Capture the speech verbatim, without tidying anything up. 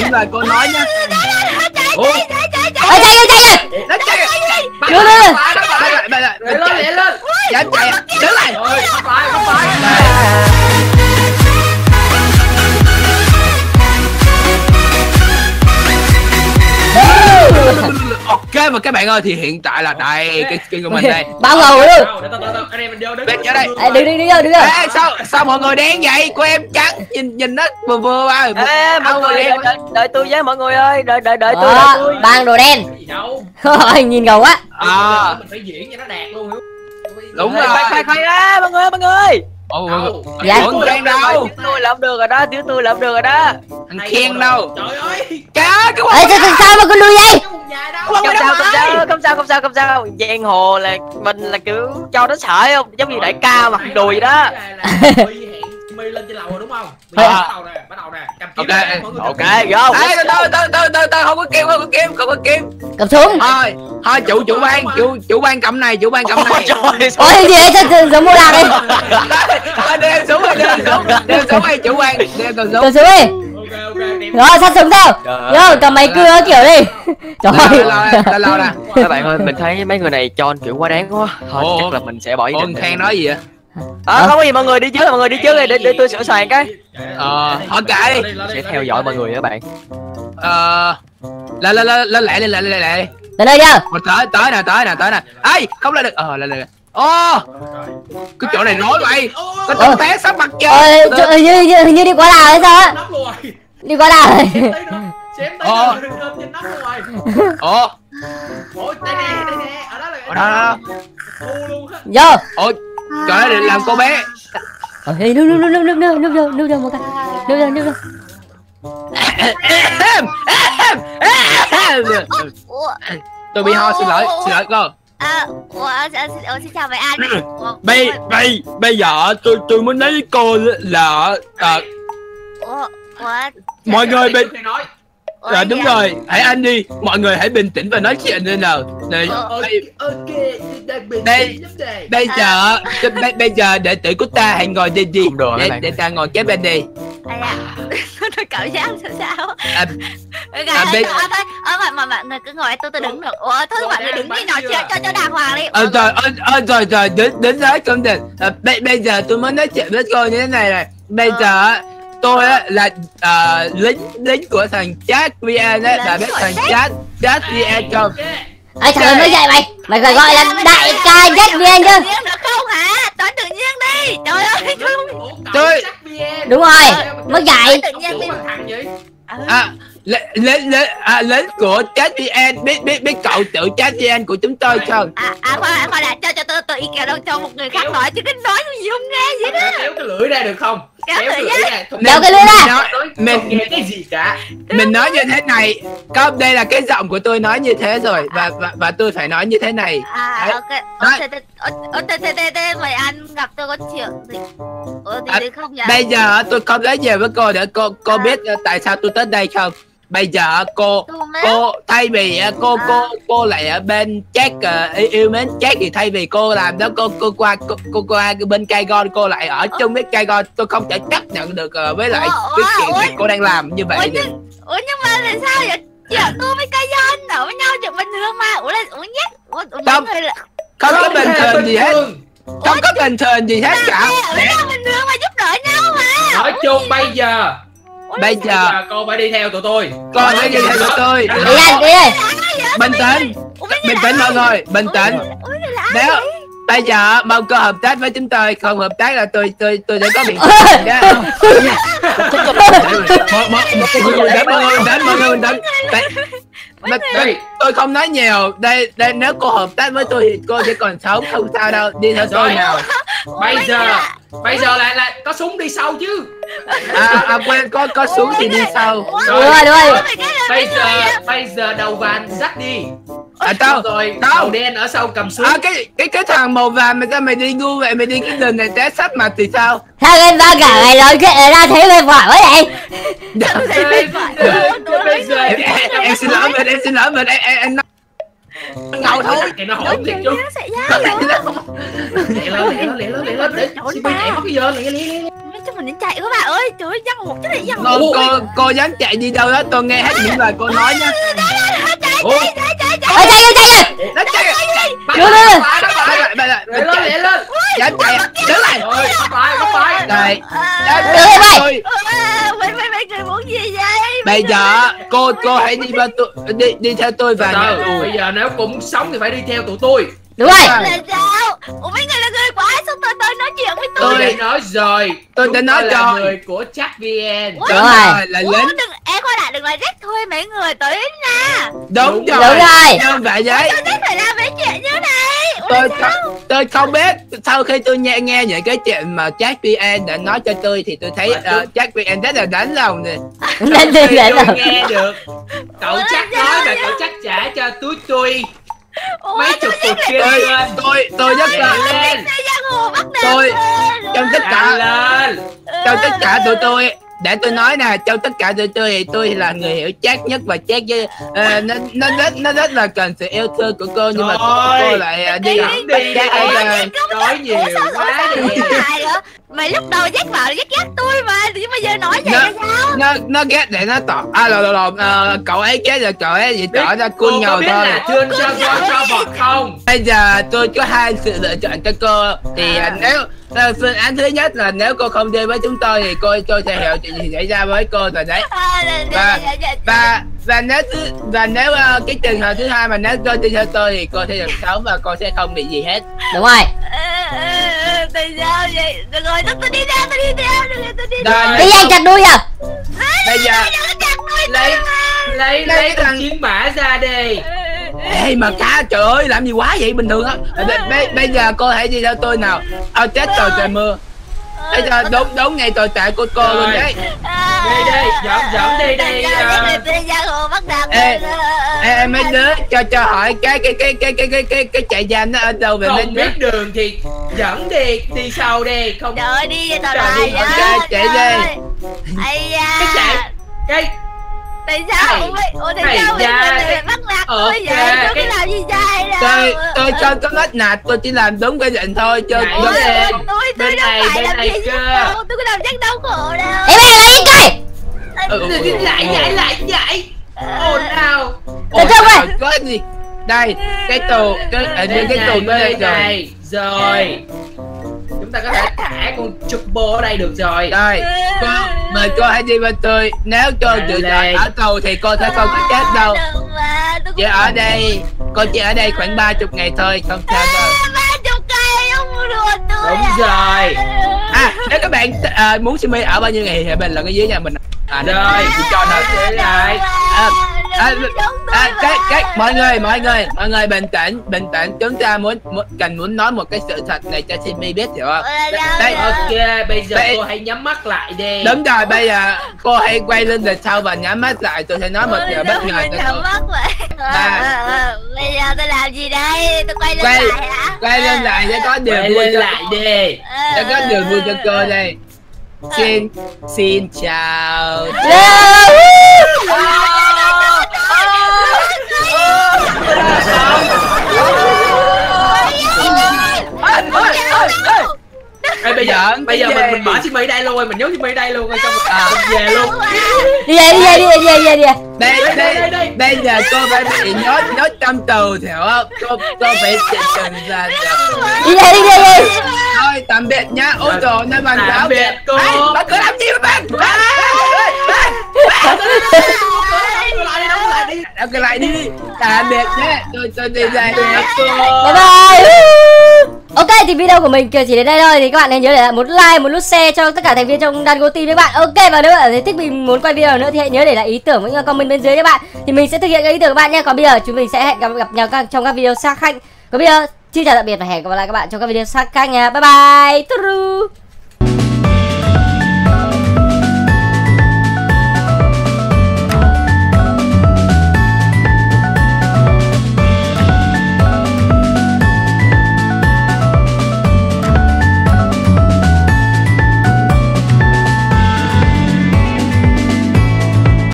những lời cô nói nhá. Nó chạy rồi. Bắt lại, bắt lại, lại lên, lại lên. Dạ chạy, đứng lại. Thôi, không phải, không phải. Ok mà các bạn ơi, thì hiện tại là đây cái kênh của mình đây. Bao lâu rồi? Anh em mình vô đứng. Vô đây. Đứng đi, đứng vô, đứng vô. Ê sao sao mọi người đen vậy? Của em trắng, nhìn nhìn nó vừa vừa ơi. Ê mọi người đợi, đợi tôi với mọi người ơi, đợi đợi đợi tôi. Ban đồ đen. Thôi nhìn gầu quá. Ờ. Mình phải diễn cho nó đạt luôn. Đúng rồi. Khoai khoai ra mọi người, mọi người. Ồ, dạ. Ủa, đâu? đâu? Tôi làm được rồi đó, chứ tôi làm được rồi đó. Thằng Khen đâu? Trời ơi. Cá cái quái. Ê sao sao mà con đuôi vậy? Không sao, không sao, không sao, không sao, không sao. Giang hồ là mình là kiểu cho nó sợ không? Giống như đại ca mà đùi vậy đó. Mày lên trên lầu rồi đúng không? Bắt đầu nè, bắt đầu nè. Ok, ok, vô. Ê tôi tôi tôi tôi tôi không có kim, không có kim, không có kim. Cầm xuống. Thôi, thôi chủ chủ ban, chủ chủ ban cầm này, chủ ban cầm này. Ôi gì vậy? Sao giống mua đà đi. Đem xuống, đem xuống. Đem xuống đi chủ ban, đem cầm xuống. Cầm xuống đi. Ok ok. Rồi sắp xuống đâu. Vô cầm mấy cưa kiểu đi. Trời ơi. Lâu nè. Các bạn ơi, mình thấy mấy người này tròn kiểu quá đáng quá. Thôi chắc là mình sẽ bỏ ý định. Khen nói gì vậy? Ờ không có gì, mọi người đi trước, mọi người đi trước đi, để, để tôi sửa soạn cái. Ờ thôi cả đi. Sẽ theo dõi mọi người các bạn. Ờ lên lên lên lên lại lên lại lên lại. Lên đây nha. Mình tới tới nè, tới nè, tới nè. Ấy, không lên được. Ờ lên lên. Ô! Cái chỗ này rối vậy. Có tấm té sắp mặt trời. Ôi trời ơi, như như như đi quá đà hay sao á? Đi quá đà rồi. Chém tới nó đừng ôm trên nóc rồi. Ồ. Ôi đây nè, đây nè, ở đó là. Đó. Ô luôn hết. Vô. Ôi trời ơi, làm cô bé. Ờ đi nước nước nước nước nước nước nước nước một cái. Nước nước nước. Tôi bị ho, xin lỗi, xin lỗi cô. À, xin chào mấy anh. Bây bây bây giờ tôi tôi muốn nói với cô là mọi người bị là đúng rồi, hãy anh đi, mọi người hãy bình tĩnh và nói chuyện lên nào. Đây, đây, bây giờ, bây giờ đệ tử của ta hãy ngồi đi đi, để ta ngồi kế bên đi. Tôi cảm giác sao? Thôi, mọi mọi người cứ ngồi, tôi tôi đứng được. Ủa, thôi mọi người đứng đi nói chuyện cho cho đàng hoàng đi. Ôi trời, ôi trời trời, đến đến giới công đình. Bây bây giờ tôi mới nói chuyện với cô như thế này này. Bây giờ. Tôi á là uh, lính lính của thằng Jack vê en á, là biết thằng Jack Jack vê en không? Ê trời ơi mới dậy mày, mày phải gọi là đại ca Jack vê en chứ. Được không hả? Nói tự nhiên đi. Trời ơi. Tôi đúng rồi, mới dậy. À lính lính của Jack vê en, biết biết biết cậu tự Jack vê en của chúng tôi không? À à khoan khoan đã, cho cho tôi tôi ý kèo đâu cho một người khác nói chứ cái nói gì không nghe vậy đó. Kéo cái lưỡi ra được không? Kéo cái lưỡi ra. Kéo cái lưỡi ra. Mình nghe cái gì cả. Mình nói như thế này, không đây là cái giọng của tôi nói như thế rồi và và và tôi phải nói như thế này. À ok. Ôi tê tê tê tê mày ăn gặp tôi có chuyện gì? Ủa thì đi không nhỉ? Bây giờ tôi không nói về với cô để cô cô biết tại sao tôi tới đây không? Bây giờ cô cô thay vì cô cô cô lại ở bên Jack yêu mến Jack thì thay vì cô làm đó cô cô qua cô qua bên Caigon, cô lại ở chung với Caigon. Tôi không thể chấp nhận được với lại cái chuyện cô đang làm như vậy. Ủa nhưng mà tại sao vậy? Chuyện cô với Caigon ở với nhau chuyện bình thường mà. Ủa là uống nhét không có bình thường gì hết, không có bình thường gì hết cả. Ở đâu bình thường mà giúp đỡ nhau mà. Nói chung bây giờ bây giờ cô phải đi theo tụi tôi, cô phải đi theo tụi tôi. Đi anh đi, bình tĩnh, bình tĩnh mọi người, bình tĩnh. Nếu bây giờ mong cô hợp tác với chúng tôi, không hợp tác là tôi tôi tôi sẽ có biện pháp nha. Tôi không nói nhiều đây đây. Nếu cô hợp tác với tôi thì cô sẽ còn sống, không sao đâu. Đi theo tôi nào. Bây giờ bây giờ lại là có súng đi sau chứ. À, à quên, có có súng thì đi sau. Rồi rồi. Bây giờ bây giờ đầu vàng dắt đi. À tao rồi, đầu đen ở sau cầm súng. À cái cái cái thằng màu vàng mà sao mày đi ngu vậy, mày đi cái đường này té sắt mặt thì sao? Sao em ba cả mày nói chuyện ra thế mày phải quá vậy? Bây giờ em xin lỗi mình, em xin lỗi mình, em em Ngồi thôi, nó hỏi thiệt chứ. Nó sẽ giá luôn. Lẹ lên, lẹ lên, lẹ lên, lẹ lên để Simi chạy mất cái giờ lẹ lẹ. Nói chung mình nên chạy các bạn ơi, trời ơi, giăng một cái này giăng. Cô cô cô dám chạy đi đâu đó, tôi nghe hết những lời cô nói nha. Ôi chạy chạy chạy chạy. Ôi chạy chạy chạy. Nó chạy. Đưa lên. Lẹ lên, lẹ lên. Dám chạy. Đứng lại. Rồi, phải, phải. Đây. Đây. Mày mày mày người muốn gì vậy? Bây giờ cô cô hãy đi bên tôi, đi đi theo tôi và nhà tôi. Bây giờ nếu cô muốn sống thì phải đi theo tụi tôi. Đúng rồi. Là sao? Ủa mấy người là người của ai? Sao tôi tôi nói chuyện với tôi? Tôi đã nói rồi. Tôi đã nói cho người của Jack vê en. Đúng rồi. Là lính. Em coi lại đừng là Jack thôi mấy người tới nha. Đúng rồi. Đúng rồi. Không phải vậy. Tôi biết phải làm mấy chuyện như này. Tôi tôi không biết. Sau khi tôi nghe nghe những cái chuyện mà Jack vê en đã nói cho tôi thì tôi thấy Jack vê en rất là đánh lòng nè. Nên tôi nghe được. Cậu Jack nói và cậu Jack trả cho túi tôi. Ủa, mấy chục cuộc chơi tôi tôi rất là lên tôi trong tất cả lên trong tất cả tụi tôi để tôi nói nè trong tất cả tụi tôi tôi là người hiểu Jack nhất và Jack với uh, nó nó rất nó rất là cần sự yêu thương của cô nhưng mà cô lại đi đi nói nhiều quá mà lúc đầu Jack vào Jack ghét tôi mà nhưng mà giờ nói vậy là sao nó nó ghét để nó tỏ à lộn lộn lộn cậu ấy ghét rồi cậu ấy gì tỏ ra cun nhầu thôi chưa cho cho bọt không bây giờ tôi có hai sự lựa chọn cho cô thì nếu phương án thứ nhất là nếu cô không đi với chúng tôi thì cô tôi sẽ hiểu chuyện gì xảy ra với cô rồi đấy và và và nếu và nếu cái trường hợp thứ hai mà nếu cô đi theo tôi thì cô sẽ được sống và cô sẽ không bị gì hết đúng rồi tại sao vậy được rồi tôi đi theo tôi đi theo được rồi tôi đi theo đi dây chặt đuôi à bây giờ lấy lấy lấy thằng chiến mã ra đi. Ê mà cá trời ơi làm gì quá vậy bình thường á bây giờ cô hãy đi theo tôi nào ao chết trời trời mưa bây giờ đúng đúng ngay tồi tệ của cô luôn đấy đi đi dọn dọn đi đi ê mấy đứa cho cho hỏi cái cái cái cái cái cái cái cái trại giam nó ở đâu về không biết đường thì dẫn đi đi sau đi không đợi đi tao đi ok chạy đi cái chạy cái tại sao ủa ủa tại sao mình lại bắt nạt tôi vậy tôi có làm gì sai đâu tôi tôi không có bắt nạt tôi chỉ làm đúng quy định thôi chứ tôi tôi đâu phải làm gì đâu tôi có làm Jack đau khổ đâu em ơi lại chơi lại lại lại vậy ồn ào tại sao vậy có gì đây cái tù cái ở trên cái tù bên đây rồi chúng ta có thể thả con chụp bô ở đây được rồi đây cô mời cô hãy đi bên tôi nếu cô tự chọn ở tù thì cô sẽ không có chết đâu chỉ ở đây cô chỉ ở đây khoảng ba mươi ngày thôi không sao đâu đúng rồi à nếu các bạn à, muốn Simi ở bao nhiêu ngày thì bình luận ở dưới nhà mình à rồi chị cho nó chơi lại à, à, à, cái cái mọi người mọi người mọi người bình tĩnh bình tĩnh chúng ta muốn, muốn cần muốn nói một cái sự thật này cho Simi biết hiểu không đây ok bây giờ bây, cô hãy nhắm mắt lại đi đúng rồi bây giờ cô hãy quay lên về sau và nhắm mắt lại tôi sẽ nói một điều bất ngờ cho cô bây giờ tôi làm gì đây tôi quay lên quay, lại hả quay lên lại để có điều vui cho lại đi để có điều vui cho cô đây xin xin chào bây giờ bây giờ mình mình bỏ Simi đây luôn mình nhốt Simi đây luôn rồi xong về luôn đi về đi về đi về đi về đi đây đây đây bây giờ cô phải bị nhốt nhốt trong tù hiểu không cô cô phải trần ra đi về đi về đi thôi tạm biệt nhá ôi trời nơi bàn tạm biệt cô bắt cứ làm gì mà bạn ok lại đi tạm biệt nhé tôi tôi đi về bye bye. Ok thì video của mình chỉ đến đây thôi thì các bạn hãy nhớ để lại một like một nút share cho tất cả thành viên trong Dango Team các bạn. Ok và nếu bạn thấy thích mình muốn quay video nữa thì hãy nhớ để lại ý tưởng với những comment bên dưới các bạn thì mình sẽ thực hiện cái ý tưởng các bạn nha. Còn bây giờ chúng mình sẽ hẹn gặp gặp nhau trong các video khác. Còn bây giờ xin chào tạm biệt và hẹn gặp lại các bạn trong các video khác nha. Bye bye.